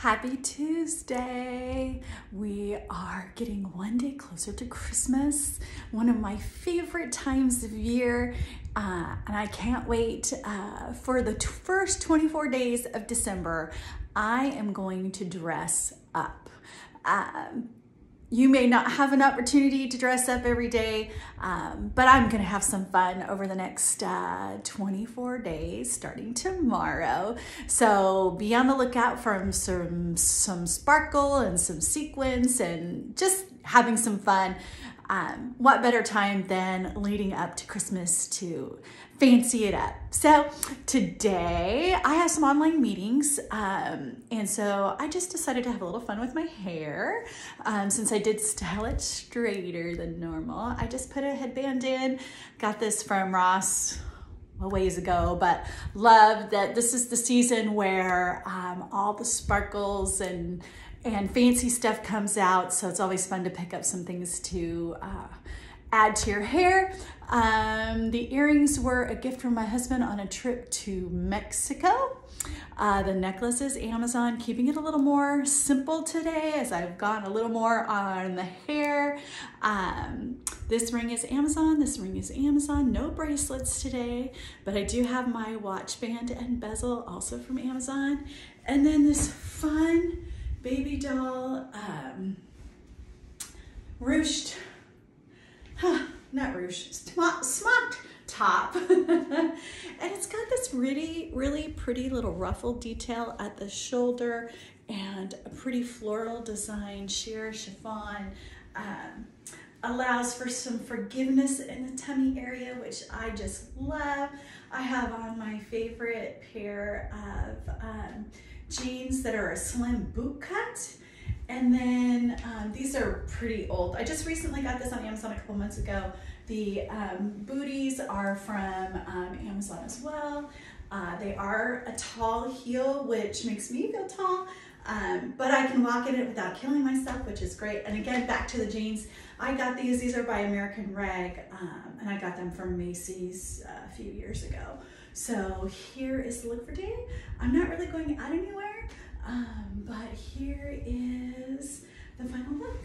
Happy Tuesday! We are getting one day closer to Christmas, one of my favorite times of year, and I can't wait for the first 24 days of December. I am going to dress up. You may not have an opportunity to dress up every day, but I'm gonna have some fun over the next 24 days starting tomorrow. So be on the lookout for some sparkle and some sequins and just having some fun. What better time than leading up to Christmas to fancy it up? So today I have some online meetings, and so I just decided to have a little fun with my hair. Since I did style it straighter than normal, I just put a headband in. Got this from Ross a ways ago, but love that this is the season where all the sparkles and fancy stuff comes out, so it's always fun to pick up some things to add to your hair. The earrings were a gift from my husband on a trip to Mexico. The necklace is Amazon, keeping it a little more simple today as I've gone a little more on the hair. This ring is Amazon, this ring is Amazon, no bracelets today, but I do have my watch band and bezel also from Amazon. And then this fun baby doll, ruched, not ruched, smocked top. And it's got this really, really pretty little ruffled detail at the shoulder and a pretty floral design, sheer chiffon. Allows for some forgiveness in the tummy area, which I just love. I have on my favorite pair of jeans that are a slim boot cut. And then these are pretty old. I just recently got this on Amazon a couple months ago. The booties are from Amazon as well. They are a tall heel, which makes me feel tall, but I can walk in it without killing myself, which is great. And again, back to the jeans. I got these are by American Rag, and I got them from Macy's a few years ago. So here is the look for today. I'm not really going out anywhere, but here is the final look.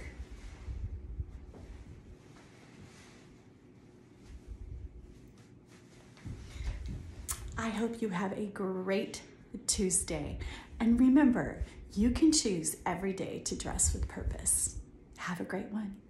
I hope you have a great Tuesday. And remember, you can choose every day to dress with purpose. Have a great one.